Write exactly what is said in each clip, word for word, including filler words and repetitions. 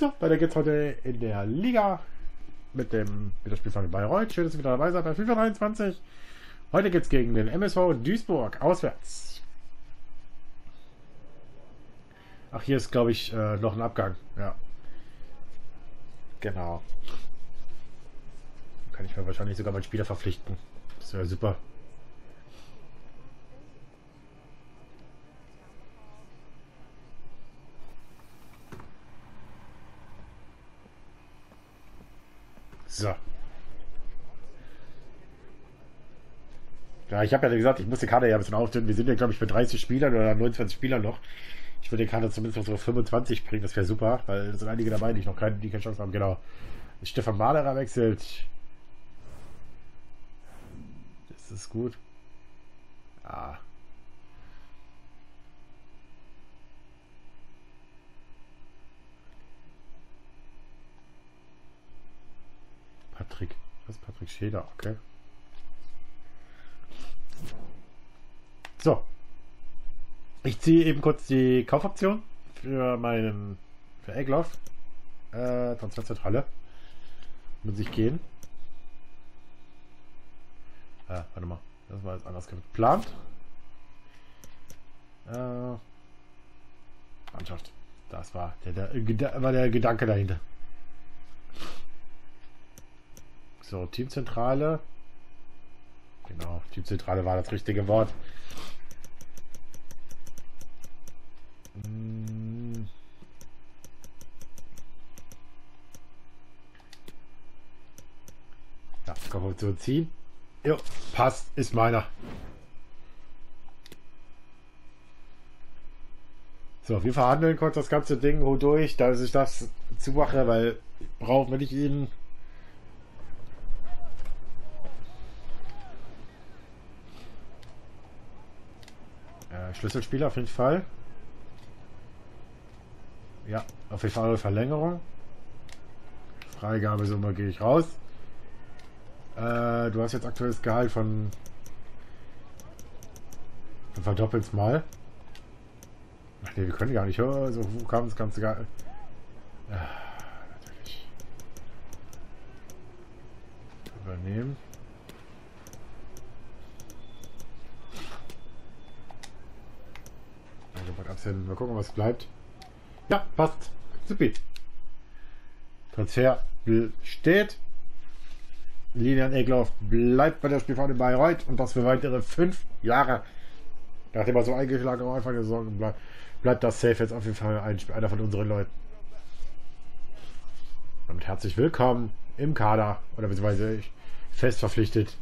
So, weiter geht's heute in der Liga mit dem mit der SpVgg Bayreuth. Schön, dass ihr wieder dabei seid bei FIFA dreiundzwanzig. Heute geht's gegen den M S V Duisburg auswärts. Ach, hier ist, glaube ich, äh, noch ein Abgang. Ja. Genau. Kann ich mir wahrscheinlich sogar meinen Spieler verpflichten. Das wäre super. So. Ja, ich habe ja gesagt, ich muss die Karte ja ein bisschen aufdünnen. Wir sind ja, glaube ich, bei dreißig Spielern oder neunundzwanzig Spielern noch. Ich würde die Karte zumindest auf so fünfundzwanzig bringen, das wäre super, weil es sind einige dabei, die noch keine, die keine Chance haben. Genau. Stefan Mahlerer wechselt. Das ist gut. Ah. Patrick. Was ist Patrick Schäder? Okay. So. Ich ziehe eben kurz die Kaufoption für meinen für Egloff. Äh, Transferzentrale. Muss ich gehen. Ah, warte mal. Das war jetzt anders geplant. Äh, Mannschaft. Das war der, der, war der Gedanke dahinter. So, Teamzentrale. Genau, Teamzentrale war das richtige Wort. Ja, komm, zu ziehen. Jo, passt, ist meiner. So, wir verhandeln kurz das ganze Ding durch, dass ich das zumache, weil brauchen wir nicht ihn. Äh, Schlüsselspieler auf jeden Fall. Ja, auf jeden Fall eine Verlängerung. Freigabesumme gehe ich raus. Äh, du hast jetzt aktuelles Gehalt von... Dann verdoppelt's mal. Ach ne, wir können gar nicht. Oh, so wo kam das ganze Gehalt? Ah, natürlich. Übernehmen. Also, absenden. Mal gucken, was bleibt. Ja, passt. Supi. Transfer steht. Linian Egloff bleibt bei der SpVgg Bayreuth und das für weitere fünf Jahre. Nachdem er so eingeschlagen am Anfang der Saison bleibt, bleibt das safe jetzt auf jeden Fall ein, einer von unseren Leuten. Damit herzlich willkommen im Kader oder beziehungsweise fest verpflichtet.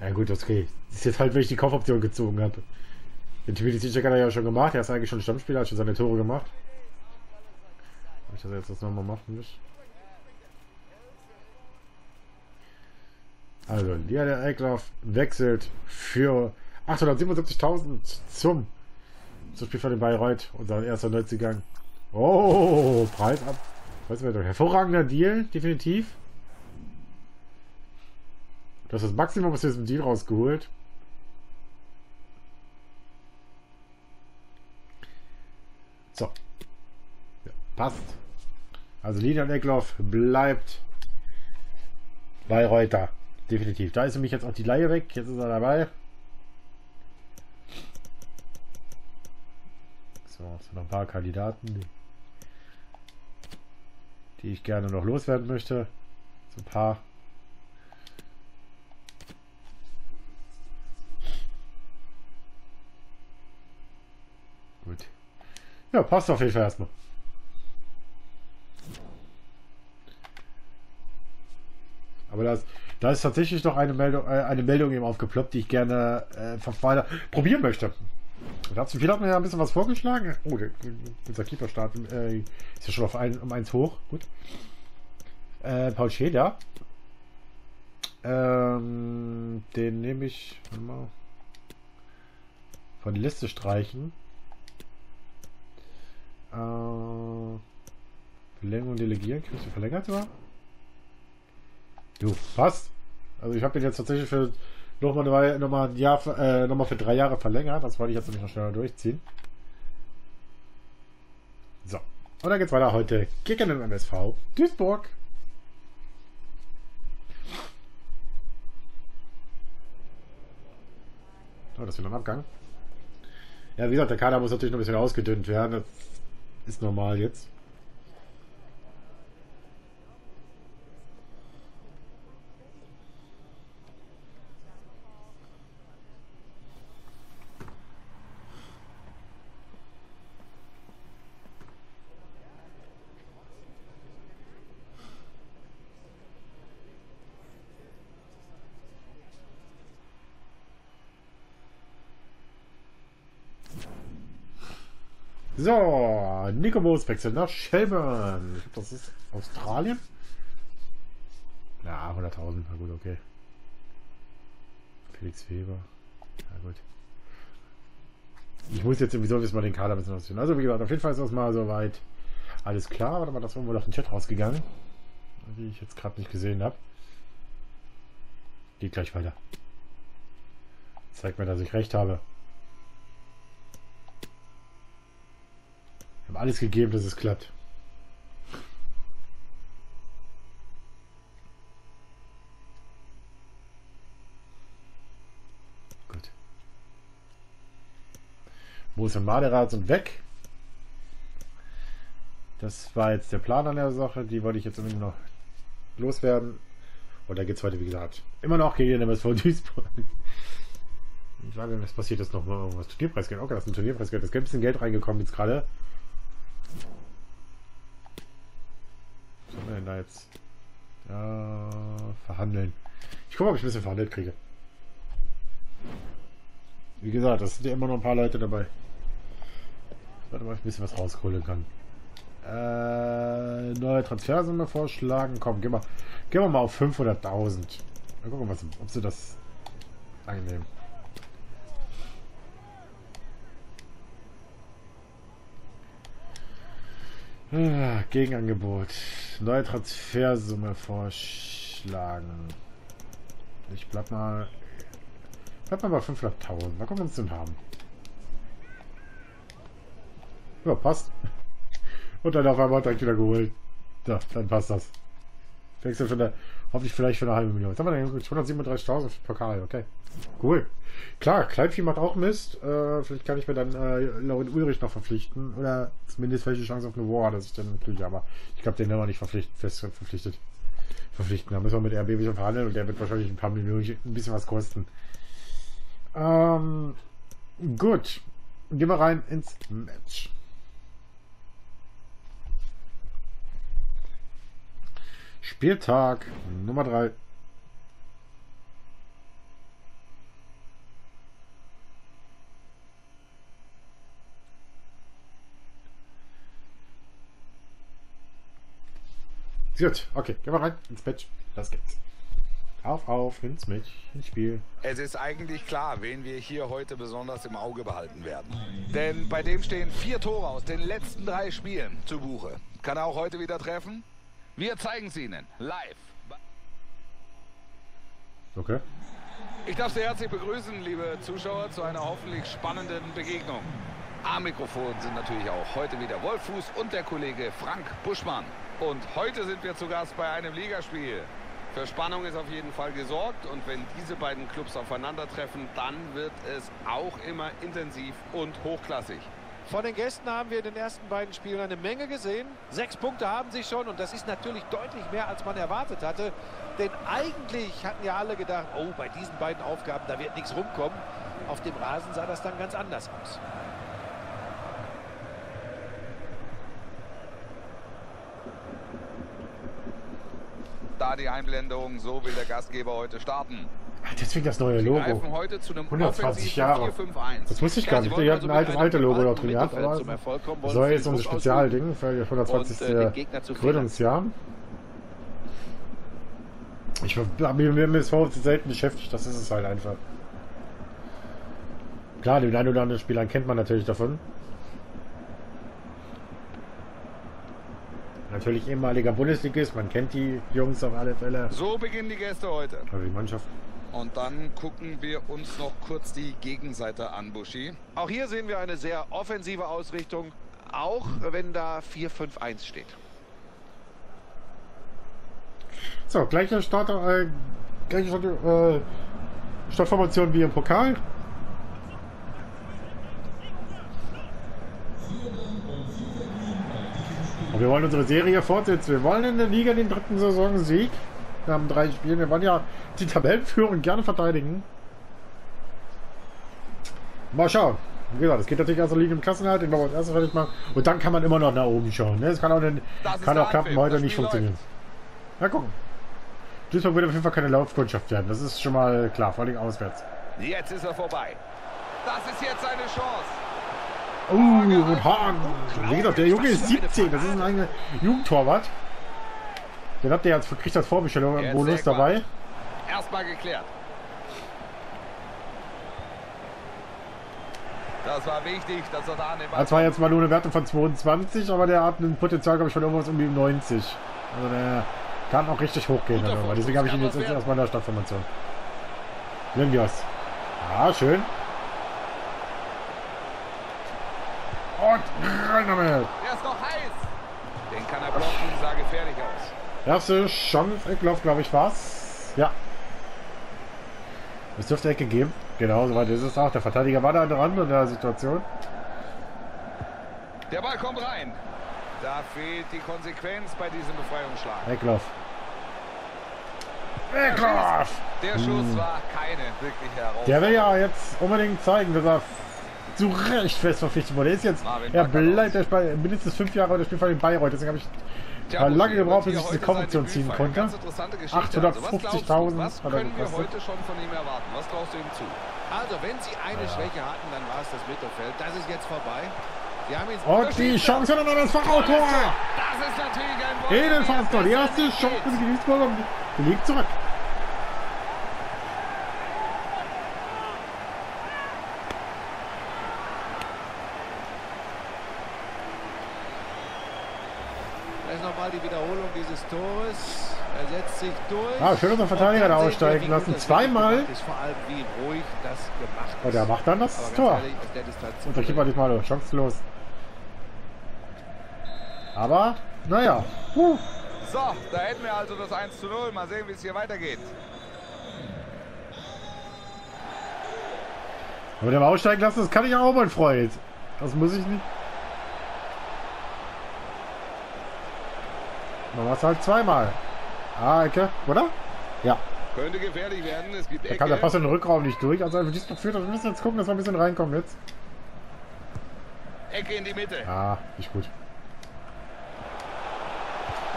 Ja gut, das geht. Das ist jetzt halt, wenn ich die Kaufoption gezogen habe. Den T V D C-Check hat er ja schon gemacht, er ist eigentlich schon Stammspieler, hat schon seine Tore gemacht. Ob ich das jetzt das nochmal machen muss. Also, Linian Egloff wechselt für achthundertsiebenundsiebzigtausend zum, zum Spiel von den Bayreuth und sein erster Neuzugang. Oh, Preis ab. Hervorragender Deal, definitiv. Du hast das Maximum aus diesem Deal rausgeholt. So, ja, passt. Also Linian Egloff bleibt Bayreuther, definitiv. Da ist nämlich jetzt auch die Laie weg, jetzt ist er dabei. So, es sind noch ein paar Kandidaten, die, die ich gerne noch loswerden möchte. So ein paar. Gut. Ja, passt auf jeden Fall erstmal. Aber da ist, da ist tatsächlich noch eine Meldung, äh, eine Meldung eben aufgeploppt, die ich gerne äh, verfeinern, probieren möchte. Da hat sich mir ja ein bisschen was vorgeschlagen. Oh, der, unser Keeper starten äh, ist ja schon auf ein, um eins hoch. Gut. Äh, Paul Schäder. Ähm, den nehme ich mal von der Liste streichen. Uh, Verlängerung delegieren, kriegst du verlängert sogar? Jo, passt. Also ich habe den jetzt tatsächlich für nochmal noch mal ein Jahr, äh, nochmal für drei Jahre verlängert. Das wollte ich jetzt nämlich noch schneller durchziehen. So, Und dann geht's weiter heute. Kicken im M S V Duisburg. Oh, das ist wieder ein Abgang. Ja, wie gesagt, der Kader muss natürlich noch ein bisschen ausgedünnt werden. Das ist normal jetzt. So, Nico Moos wechselt nach Shelburne. Ich glaube, das ist Australien. Na, hunderttausend. Na gut, okay. Felix Weber. Na gut. Ich muss jetzt sowieso jetzt mal den Kader ein bisschen ausführen. Also, wie gesagt, auf jeden Fall ist das mal soweit alles klar. Warte mal, das war wohl auf den Chat rausgegangen. Die ich jetzt gerade nicht gesehen habe. Geht gleich weiter. Zeigt mir, dass ich recht habe. Alles gegeben, dass es klappt. Gut. Wo ist der Mahlerer und weg? Das war jetzt der Plan an der Sache. Die wollte ich jetzt unbedingt noch loswerden. Und da geht es heute, wie gesagt, immer noch gegen den M S V Duisburg. Ich sage, was passiert jetzt nochmal? Irgendwas Turnierpreisgeld. Okay, das ist ein Turnierpreisgeld. Das ist ein bisschen Geld reingekommen jetzt gerade. Was haben wir denn da jetzt? Äh, verhandeln. Ich gucke, ob ich ein bisschen verhandelt kriege. Wie gesagt, das sind ja immer noch ein paar Leute dabei. Warte mal, ob ich ein bisschen was rausholen kann. Äh, neue Transfersumme vorschlagen. Komm, gehen wir, gehen wir mal auf fünfhunderttausend. Mal gucken, was, ob sie das annehmen. Gegenangebot. Neue Transfersumme vorschlagen. Ich bleib mal. Bleib mal bei fünfhunderttausend. Mal gucken, wir uns den haben. Ja, passt. Und dann auf einmal direkt wieder geholt. Da, dann passt das. Wechsel von der. Hoffentlich vielleicht für eine halbe Million. Jetzt haben wir denn hundertsiebenunddreißigtausend für Pokal, okay. Cool. Klar, Kleinvieh macht auch Mist. Äh, vielleicht kann ich mir dann äh, Laurent Ulrich noch verpflichten. Oder zumindest welche Chance auf eine War, dass ich dann natürlich, aber ich glaube, den haben wir nicht verpflichtet, fest verpflichtet. Verpflichten. Da müssen wir mit R B wieder verhandeln und der wird wahrscheinlich ein paar Millionen ein bisschen was kosten. Ähm, gut. Gehen wir rein ins Match. Spieltag Nummer drei. Gut, okay, gehen wir rein ins Match. Das geht's. Auf, auf, ins Match, ins Spiel. Es ist eigentlich klar, wen wir hier heute besonders im Auge behalten werden. Denn bei dem stehen vier Tore aus den letzten drei Spielen zu Buche. Kann er auch heute wieder treffen? Wir zeigen es Ihnen live. Okay. Ich darf Sie herzlich begrüßen, liebe Zuschauer, zu einer hoffentlich spannenden Begegnung. Am Mikrofon sind natürlich auch heute wieder Wolfuß und der Kollege Frank Buschmann. Und heute sind wir zu Gast bei einem Ligaspiel. Für Spannung ist auf jeden Fall gesorgt. Und wenn diese beiden Clubs aufeinandertreffen, dann wird es auch immer intensiv und hochklassig. Von den Gästen haben wir in den ersten beiden Spielen eine Menge gesehen. Sechs Punkte haben sie schon und das ist natürlich deutlich mehr, als man erwartet hatte. Denn eigentlich hatten ja alle gedacht, oh, bei diesen beiden Aufgaben, da wird nichts rumkommen. Auf dem Rasen sah das dann ganz anders aus. Da die Einblendung, so will der Gastgeber heute starten. Deswegen das neue Logo. Heute zu einem hundertzwanzig Jahre. Das wusste ich gar nicht. Die hatten ein altes alte Logo dort drin gehabt. Aber das war jetzt unser Spezialding für das hundertzwanzigste Gründungsjahr. Ich habe mich mit dem M S V selten beschäftigt. Das ist es halt einfach. Klar, den einen oder anderen Spieler kennt man natürlich davon. Natürlich ehemaliger Bundesligist. Man kennt die Jungs auf alle Fälle. So beginnen die Gäste heute. Die Mannschaft. Und dann gucken wir uns noch kurz die Gegenseite an, Buschi. Auch hier sehen wir eine sehr offensive Ausrichtung, auch wenn da vier fünf eins steht. So, gleiche Start, äh, gleiche Start, äh, Startformation wie im Pokal. Und wir wollen unsere Serie fortsetzen. Wir wollen in der Liga den dritten Saisonsieg. Wir haben drei Spiele. Wir wollen ja die Tabellenführung gerne verteidigen. Mal schauen. Wie gesagt, es geht natürlich erst liegen im Klassenerhalt, den wir als erstes fertig machen. Und dann kann man immer noch nach oben schauen. Ne? Das kann auch, den, kann auch klappen, heute nicht funktionieren. Na gucken. Duisburg wird auf jeden Fall keine Laufkundschaft werden. Das ist schon mal klar, vor allem auswärts. Jetzt ist er vorbei. Das ist jetzt eine Chance. Oh, uh, und Hahn. Wie gesagt, der Junge ist siebzehn. Das ist ein eigener Jugendtorwart. Den habt ihr jetzt, kriegt das Vorbestellung-Bonus dabei. Erstmal geklärt. Das war wichtig, dass er da nimmt. Das war jetzt mal nur eine Wertung von zweiundzwanzig, aber der hat ein Potenzial, glaube ich, von irgendwas um die neunzig. Also der kann auch richtig hochgehen. Aber deswegen habe ich ihn jetzt erstmal in der Startformation. Linios. Ja, schön. Und rein damit. Der ist noch heiß. Den kann er blocken, sah gefährlich aus. Erste Chance, Egloff, glaube ich, war's. Ja. Es dürfte Ecke geben. Genau, soweit ist es auch. Der Verteidiger war da dran in der Situation. Der Ball kommt rein. Da fehlt die Konsequenz bei diesem Befreiungsschlag. Egloff. Egloff! Der Schuss hm. war keine wirkliche Herausforderung. Der will ja jetzt unbedingt zeigen, dass er zu Recht fest verpflichtet wurde. Er ist jetzt, Marvin er bleibt jetzt bei mindestens fünf Jahre das Spiel von den Bayreuth. Deswegen habe ich Tja, lange gebraucht, bis ich diese Konvention ziehen konnte. achthundertfünfzigtausend. Was können wir heute schon von ihm erwarten? Was traust du ihm zu? Also, wenn sie eine ja. Schwäche hatten, dann war es das Mittelfeld. Das ist jetzt vorbei. Die haben jetzt und die Chance noch das Fachautor! Das ist natürlich ein Edelfastor. Die erste Chance für die Duisburger liegt zurück. Die Wiederholung dieses Tores. Er setzt sich durch. Ah, schön, dass der Verteidiger da aussteigen lassen. Zweimal. Ist vor allem, wie ruhig das gemacht ist. Und er macht dann das Tor. Ehrlich, und der Keeper nicht mal chancenlos. Aber, naja. Huh. So, da hätten wir also das eins zu null. Mal sehen, wie es hier weitergeht. Aber der aussteigen lassen, das kann ich auch, mein Freund. Das muss ich nicht. Man war es halt zweimal. Ah, Ecke, oder? Ja. Könnte gefährlich werden. Es gibt Ecke. Da kann der Pass in den Rückraum nicht durch. Also, wenn dies noch führt, wir müssen jetzt gucken, dass wir ein bisschen reinkommen jetzt. Ecke in die Mitte. Ah, nicht gut.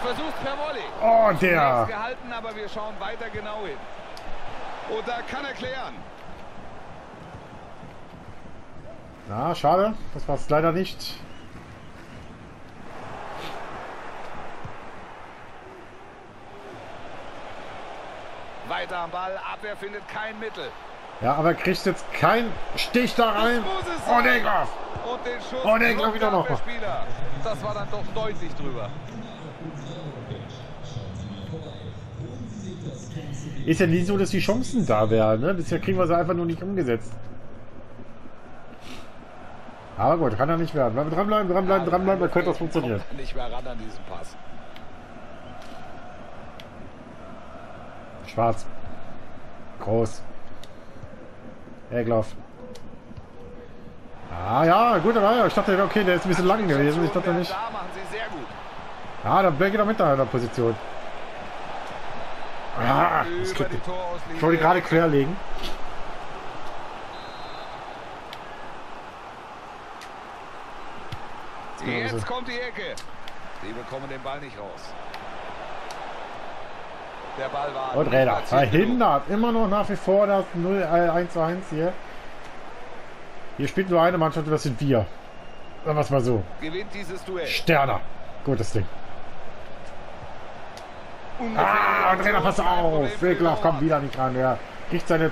Versucht per Volley. Oh, der. Gehalten, aber wir schauen weiter genau hin. Und da kann er klären. Na, schade. Das war es leider nicht. Weiter am Ball, Abwehr findet kein Mittel. Ja, aber kriegt jetzt keinen Stich da rein. Und Egloff! Und den Schuss. Und Egloff wieder noch. Das war dann doch deutlich drüber. Ist ja nie so, dass die Chancen da wären. Ne? Bisher kriegen wir sie einfach nur nicht umgesetzt. Aber gut, kann er nicht werden. Wenn wir dranbleiben, dranbleiben, dranbleiben, dann könnte das funktionieren. Nicht mehr ran an diesen Pass. Schwarz. Groß. Egloff. Ah ja, gut, ich dachte, okay, der ist ein bisschen lang gewesen. Ich dachte nicht. Ja, ah, dann bleibt er mit da in der Position. Ah, das geht nicht. Ich wollte gerade querlegen. Jetzt kommt die Ecke. Die bekommen den Ball nicht raus. Der Ball war und Räder verhindert immer noch nach wie vor das null eins zu eins hier. Hier spielt nur eine Mannschaft, das sind wir. Sagen wir es mal so. Gewinnt dieses Duell. Sterner. Gutes Ding. Ungefähr ah, und Räder, pass auf. Egloff kommt wieder nicht ran. Er kriegt seine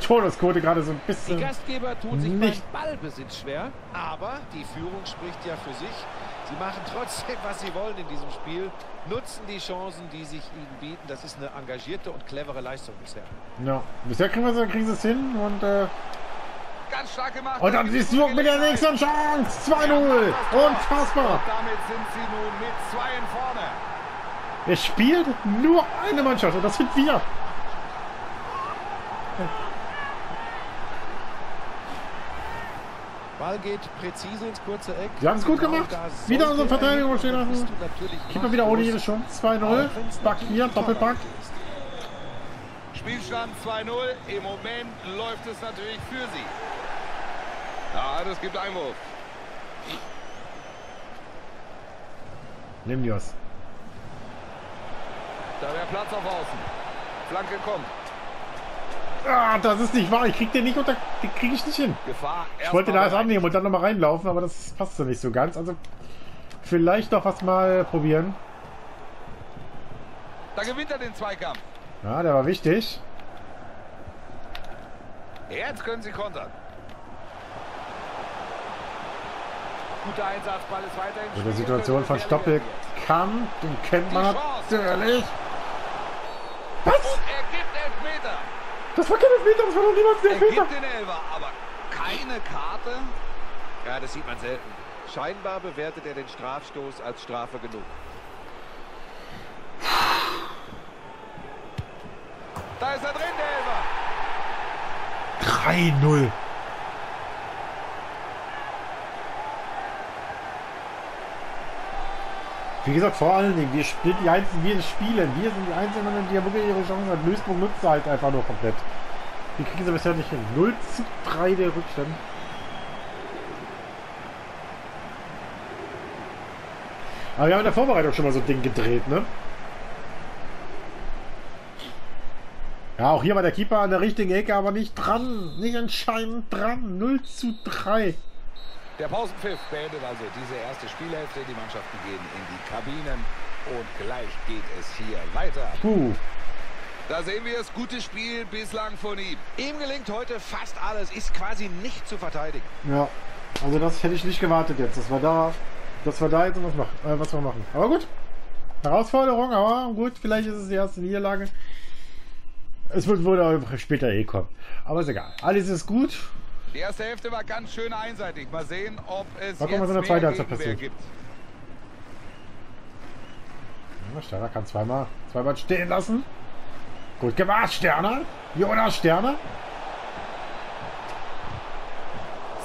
Todesquote gerade so ein bisschen. Die Gastgeber tun sich beim Ballbesitz schwer, aber die Führung spricht ja für sich. Sie machen trotzdem, was sie wollen in diesem Spiel, nutzen die Chancen, die sich ihnen bieten. Das ist eine engagierte und clevere Leistung bisher. Ja, bisher kriegen wir es, kriegen sie es hin und äh, Und dann ist Duisburg mit der nächsten Chance. zwei null. Unfassbar. Damit sind sie nun mit zwei in vorne. Es spielt nur eine Mannschaft und das sind wir. Ball geht präzise ins kurze Eck. Wir haben es gut gemacht. Wieder unsere Verteidigung stehen lassen. Keeper wieder ohne jede Chance. zwei null. Back hier, Doppelpack. Spielstand zwei null. Im Moment läuft es natürlich für sie. Ja, das gibt Einwurf. Limnios. Da wäre Platz auf Außen. Flanke kommt. Ah, das ist nicht wahr. Ich krieg den nicht unter. Den kriege ich nicht hin. Gefahr. Ich wollte da erst annehmen und dann nochmal reinlaufen, aber das passt ja nicht so ganz. Also vielleicht noch was mal probieren. Da gewinnt er den Zweikampf. Ja, der war wichtig. Jetzt können sie kontern. Guter Einsatzball ist weiterhin. In der Situation von Stoppelkamp, den kennt man natürlich. Was? Er gibt Elfmeter. Das war kein Elfmeter, das war doch niemals der Elfmeter. Er gibt den Elfer, aber keine Karte. Ja, das sieht man selten. Scheinbar bewertet er den Strafstoß als Strafe genug. Da ist er drin, der Elfer. drei null. Wie gesagt, vor allen Dingen, wir spielen, die Einzel wir spielen, wir sind die Einzelnen, die ja wirklich ihre Chancen hat. Duisburg nutzt halt einfach nur komplett. Die kriegen sie bisher nicht hin. null zu drei der Rückstand. Aber wir haben in der Vorbereitung schon mal so ein Ding gedreht, ne? Ja, auch hier war der Keeper an der richtigen Ecke, aber nicht dran, nicht entscheidend dran. null zu drei. Der Pausenpfiff beendet also diese erste Spielhälfte. Die Mannschaften gehen in die Kabinen und gleich geht es hier weiter. Puh. Da sehen wir das gute Spiel bislang von ihm. Ihm gelingt heute fast alles, ist quasi nicht zu verteidigen. Ja, also das hätte ich nicht gewartet jetzt. Das war da, das war da jetzt und was, macht, äh, was wir machen. Aber gut, Herausforderung, aber gut, vielleicht ist es die erste Niederlage. Es wird wohl später eh kommen. Aber ist egal, alles ist gut. Die erste Hälfte war ganz schön einseitig. Mal sehen, ob es jetzt mehr Gegenwehr gibt. Ja, Sterner kann zweimal, zweimal stehen lassen. Gut gemacht, Sterner. Jonas Sterner.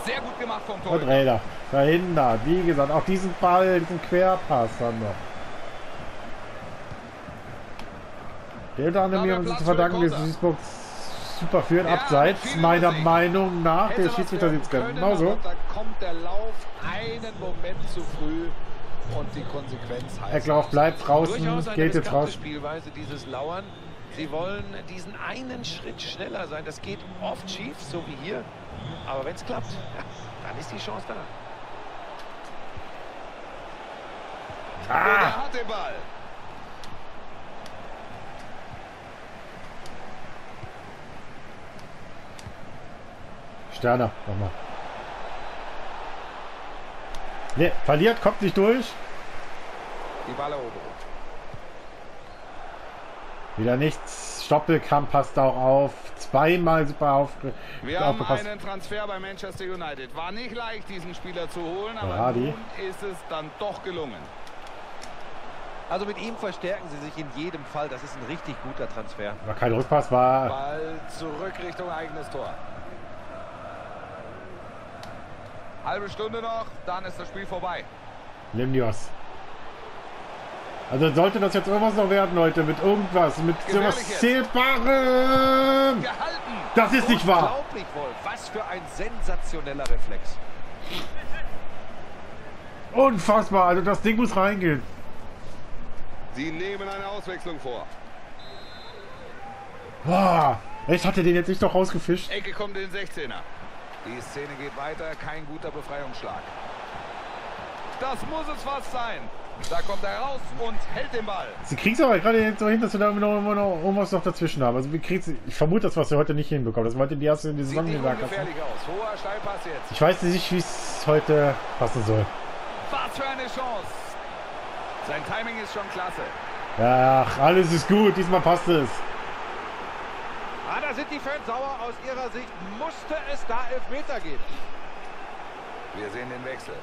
Sehr gut gemacht vom Tor. Und Räder verhindert. Wie gesagt, auch diesen Ball, diesen Querpass haben wir. Der unter anderem uns zu verdanken ist Duisburgs super für den ja, Abseits, meiner Meinung nach. Der Schiedsrichter sieht es genauso. Dann kommt der Lauf einen Moment zu früh und die Konsequenz heißt... Egloff bleibt draußen, geht jetzt raus. Spielweise dieses Lauern. Sie wollen diesen einen Schritt schneller sein. Das geht oft schief, so wie hier. Aber wenn es klappt, ja, dann ist die Chance da. Ah. Der hat den Ball. Sterner, nochmal. Ne, verliert, kommt nicht durch. Die Balleroberung. Wieder nichts. Stoppelkamp passt auch auf. Zweimal super aufgepasst. Wir haben einen Transfer bei Manchester United. War nicht leicht, diesen Spieler zu holen, aber ja, nun ist es dann doch gelungen. Also mit ihm verstärken sie sich in jedem Fall. Das ist ein richtig guter Transfer. War kein Rückpass, war... Ball zurück Richtung eigenes Tor. Halbe Stunde noch, dann ist das Spiel vorbei. Limnios. Also sollte das jetzt irgendwas noch werden, Leute, mit irgendwas, mit sowas Zählbarem. Das ist nicht wahr. Unglaublich wohl, was für ein sensationeller Reflex. Unfassbar, also das Ding muss reingehen. Sie nehmen eine Auswechslung vor. Boah, ich hatte den jetzt nicht noch rausgefischt. Ecke kommt in den sechzehner. Die Szene geht weiter, kein guter Befreiungsschlag. Das muss es fast sein. Da kommt er raus und hält den Ball. Sie kriegen es aber gerade jetzt so hin, dass wir da noch, noch, noch irgendwas noch dazwischen haben. Also wir kriegen, ich vermute, das, was wir heute nicht hinbekommen. Das war heute die erste in die Saison gesagt. Ich weiß nicht, wie es heute passen soll. Was für eine Chance. Sein Timing ist schon klasse. Ach, alles ist gut. Diesmal passt es. Ah, da sind die Fans sauer. Aus ihrer Sicht musste es da Elfmeter geben. Wir sehen den Wechsel.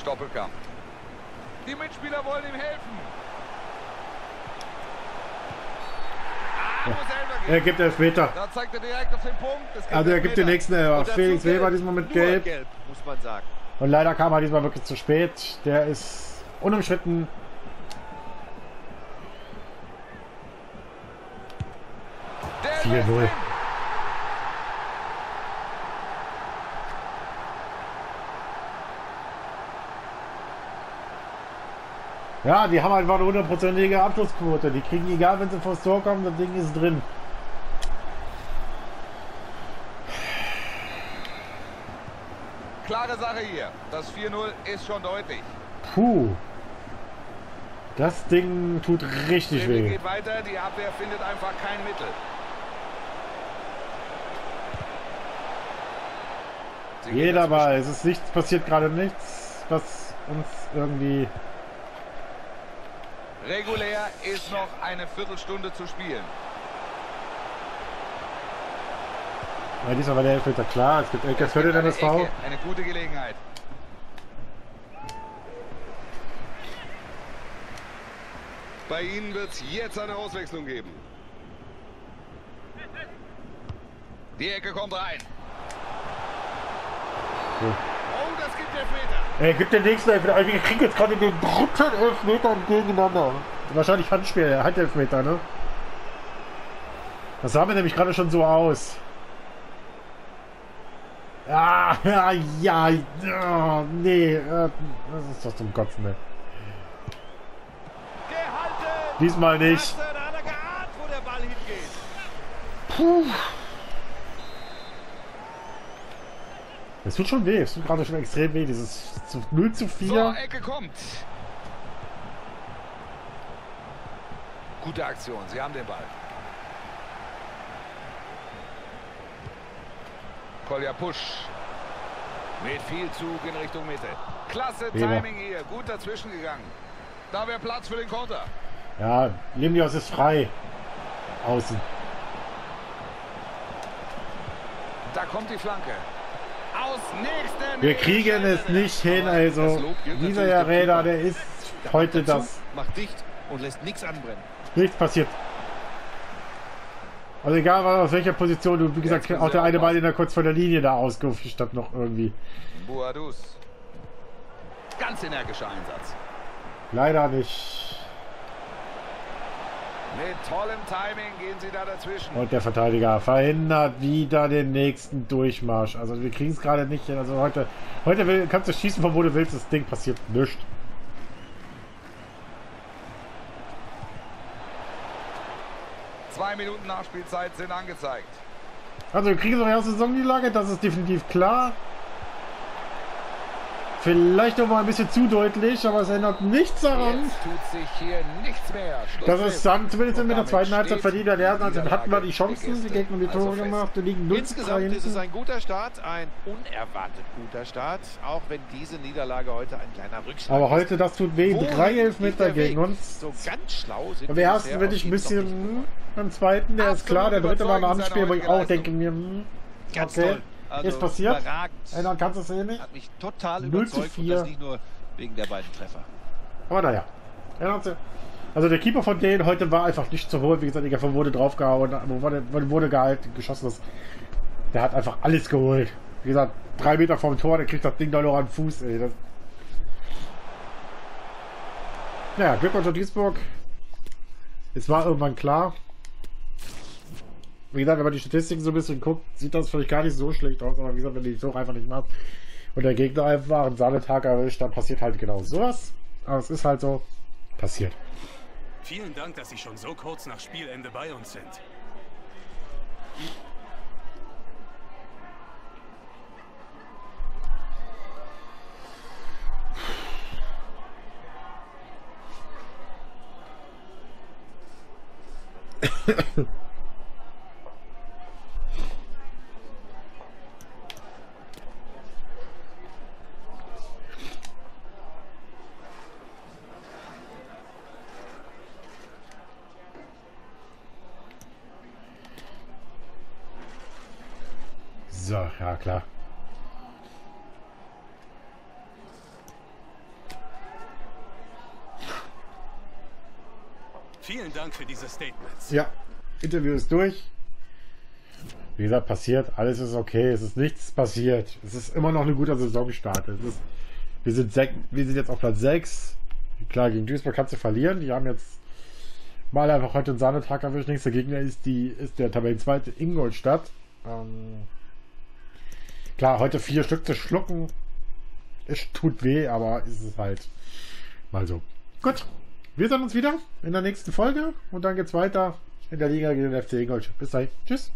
Stoppelkamp. Die Mitspieler wollen ihm helfen. Ah, er, er gibt Elfmeter. Da zeigt er direkt auf den Punkt. Gibt also er gibt den nächsten Elfer. Felix Weber diesmal mit Gelb. Gelb, muss man sagen. Und leider kam er diesmal wirklich zu spät. Der ist unumstritten. vier null. Ja, die haben einfach eine hundertprozentige Abschlussquote. Die kriegen, egal wenn sie vor das Tor kommen, das Ding ist drin. Klare Sache hier. Das vier null ist schon deutlich. Puh. Das Ding tut richtig weh. Die geht weiter, die Abwehr findet einfach kein Mittel. Sie Jeder war, es ist nichts, passiert gerade nichts, was uns irgendwie... Regulär ist noch eine Viertelstunde zu spielen. Ja, diesmal war der Elfmeter klar, es gibt Elfmeter für den M S V. Eine gute Gelegenheit. Bei Ihnen wird es jetzt eine Auswechslung geben. Die Ecke kommt rein. Cool. Oh, das gibt Elfmeter. Er gibt den nächsten Elfmeter. Wir kriegen jetzt gerade den dritten Elfmeter gegeneinander. Wahrscheinlich Handspiel, Handelfmeter, ne? Das sah mir nämlich gerade schon so aus. Ah, ja, ja, ja, nee. Das ist doch zum Kotzen, ne? Diesmal nicht. Puh. Es tut schon weh. Es tut gerade schon extrem weh. Dieses null zu vier. So, Ecke kommt. Gute Aktion. Sie haben den Ball. Kolja Pusch. Mit viel Zug in Richtung Mitte. Klasse Weber. Timing hier. Gut dazwischen gegangen. Da wäre Platz für den Konter. Ja, Linian ist frei. Außen. Da kommt die Flanke. Aus nächsten Wir kriegen es nicht hin, also dieser Herr Räder, der ist heute das. Macht dicht und lässt nichts anbrennen. Nichts passiert. Also egal aus welcher Position, du wie gesagt, auch der eine Ball, den er kurz vor der Linie da ausgefischt hat, noch irgendwie. Boadus. Ganz energischer Einsatz. Leider nicht. Mit tollem Timing gehen sie da dazwischen. Und der Verteidiger verhindert wieder den nächsten Durchmarsch. Also wir kriegen es gerade nicht hin. Also heute, heute will, kannst du schießen, von wo du willst. Das Ding passiert nichts. Zwei Minuten Nachspielzeit sind angezeigt. Also wir kriegen so eine Saisonniederlage, das ist definitiv klar. Vielleicht noch mal ein bisschen zu deutlich, aber es ändert nichts daran. Jetzt tut sich hier nichts mehr. Das ist dann zumindest mit der zweiten Halbzeit verdient. Der ersten Halbzeit hatten wir die Chancen, die Gegner die Tore gemacht. Die liegen null zu drei. Insgesamt ist es ein guter Start, ein unerwartet guter Start, auch wenn diese Niederlage heute ein kleiner Rückschlag ist. Aber heute, das tut weh, drei Elfmeter gegen uns. So ganz schlau sind wir. Beim ersten bin ich ein bisschen, beim zweiten, der ist klar, der dritte war ein Anspiel, wo ich auch denke mir, ganz toll. Also ist passiert. Ändern kannst du es eh nicht. Hat mich total überzeugt, das nicht nur wegen der beiden Treffer. Aber naja. Also der Keeper von denen heute war einfach nicht zu holen. Wie gesagt, der wurde draufgehauen, wurde, wurde gehalten, geschossen. Das, der hat einfach alles geholt. Wie gesagt, drei Meter vom Tor, der kriegt das Ding da noch an den Fuß. Ey. Das... Naja, Glückwunsch an Duisburg. Es war irgendwann klar. Wie gesagt, wenn man die Statistiken so ein bisschen guckt, sieht das vielleicht gar nicht so schlecht aus, aber wie gesagt, wenn die Tore einfach nicht macht und der Gegner einfach einen Sahnetag erwischt, dann passiert halt genau sowas. Aber es ist halt so passiert. Vielen Dank, dass Sie schon so kurz nach Spielende bei uns sind. So, ja klar. Vielen Dank für diese Statements. Ja, Interview ist durch. Wie gesagt, passiert. Alles ist okay. Es ist nichts passiert. Es ist immer noch eine gute Saison gestartet. Es ist, wir, sind wir sind jetzt auf Platz sechs. Klar, gegen Duisburg kannst du verlieren. Die haben jetzt mal einfach heute einen Sahnetag erwischt. Nächster Gegner ist, die, ist der Tabellenzweite Ingolstadt. Ähm, klar, heute vier Stück zu schlucken. Es tut weh, aber ist es halt mal so. Gut. Wir sehen uns wieder in der nächsten Folge und dann geht's weiter in der Liga gegen den F C Ingolstadt. Bis dahin. Tschüss.